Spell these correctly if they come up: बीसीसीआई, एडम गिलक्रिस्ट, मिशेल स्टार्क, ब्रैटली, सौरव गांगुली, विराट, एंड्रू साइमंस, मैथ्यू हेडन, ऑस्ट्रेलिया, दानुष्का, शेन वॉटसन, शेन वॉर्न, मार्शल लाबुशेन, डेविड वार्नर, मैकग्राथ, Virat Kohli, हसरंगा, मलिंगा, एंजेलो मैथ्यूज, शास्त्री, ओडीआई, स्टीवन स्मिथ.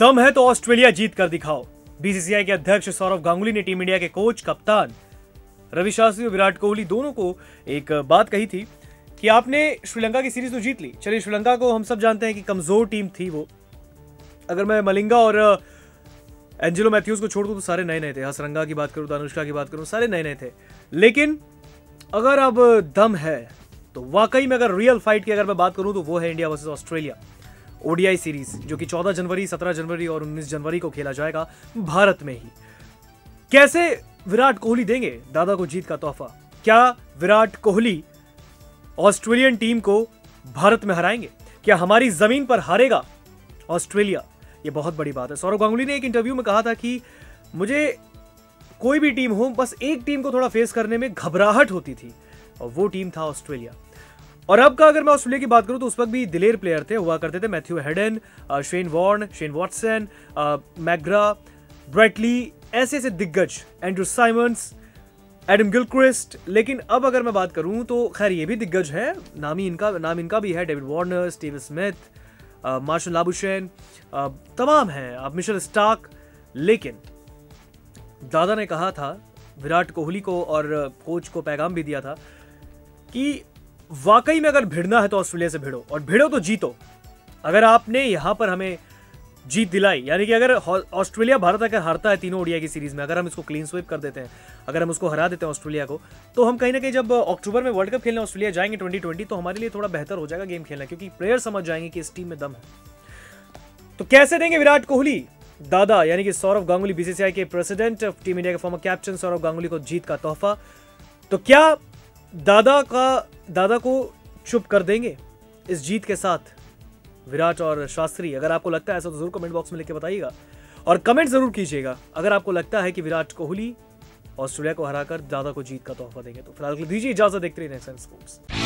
दम है तो ऑस्ट्रेलिया जीत कर दिखाओ। बीसीसीआई के अध्यक्ष सौरव गांगुली ने टीम इंडिया के कोच, कप्तान रवि शास्त्री और विराट कोहली दोनों को एक बात कही थी कि आपने श्रीलंका की सीरीज तो जीत ली। चलिए, श्रीलंका को हम सब जानते हैं कि कमजोर टीम थी वो। अगर मैं मलिंगा और एंजेलो मैथ्यूज को छोड़ दूं तो सारे नए नए थे। हसरंगा की बात करूं, दानुष्का की बात करूं, सारे नए नए थे। लेकिन अगर अब दम है तो वाकई में, अगर रियल फाइट की अगर मैं बात करूं तो वो है India versus ऑस्ट्रेलिया ओडीआई series, जो कि 14 जनवरी, 17 जनवरी और 19 जनवरी को खेला जाएगा भारत में ही। कैसे विराट कोहली देंगे दादा को जीत का तोहफा? क्या विराट कोहली ऑस्ट्रेलियन टीम को भारत में हराएंगे? क्या हमारी जमीन पर हारेगा ऑस्ट्रेलिया? ये बहुत बड़ी बात है। सौरव गांगुली ने एक इंटरव्यू में कहा था कि मुझे कोई भी टीम हो, बस एक टीम को थोड़ा फेस करने में घबराहट होती थी और वो टीम था ऑस्ट्रेलिया। और अब का अगर मैं ऑस्ट्रेलिया की बात करूं तो उस वक्त भी दिलेर प्लेयर थे, हुआ करते थे मैथ्यू हेडन, शेन वॉर्न, शेन वॉटसन, मैकग्राथ, ब्रैटली, ऐसे ऐसे दिग्गज, एंड्रू साइमंस, एडम गिलक्रिस्ट। लेकिन अब अगर मैं बात करूं तो खैर ये भी दिग्गज है, नाम इनका भी है, डेविड वार्नर, स्टीवन स्मिथ, मार्शल लाबुशेन, तमाम हैं, अब मिशेल स्टार्क। लेकिन दादा ने कहा था विराट कोहली को और कोच को पैगाम भी दिया था कि वाकई में अगर भिड़ना है तो ऑस्ट्रेलिया से भिड़ो, और भिड़ो तो जीतो। अगर आपने यहाँ पर हमें जीत दिलाई, यानी कि अगर ऑस्ट्रेलिया भारत अगर हारता है तीनों ओडीआई की सीरीज में, अगर हम इसको क्लीन स्वीप कर देते हैं, अगर हम उसको हरा देते हैं ऑस्ट्रेलिया को, तो हम कहीं ना कहीं जब अक्टूबर में वर्ल्ड कप खेलने ऑस्ट्रेलिया जाएंगे 2020, तो हमारे लिए थोड़ा बेहतर हो जाएगा गेम खेलना, क्योंकि प्लेयर समझ जाएंगे कि इस टीम में दम है। तो कैसे देंगे विराट कोहली दादा, यानी कि सौरव गांगुली, बीसीसीआई के प्रेसिडेंट, टीम इंडिया के फॉर्मर कैप्टन सौरव गांगुली को जीत का तोहफा? तो क्या दादा को चुप कर देंगे इस जीत के साथ विराट और शास्त्री? अगर आपको लगता है ऐसा तो जरूर कमेंट बॉक्स में लिखकर बताइएगा, और कमेंट जरूर कीजिएगा अगर आपको लगता है कि विराट कोहली ऑस्ट्रेलिया को हराकर दादा को जीत का तोहफा देंगे। तो फिलहाल दीजिए इजाजत, देखते रहिए नेक्स्ट टाइम स्पोर्ट्स।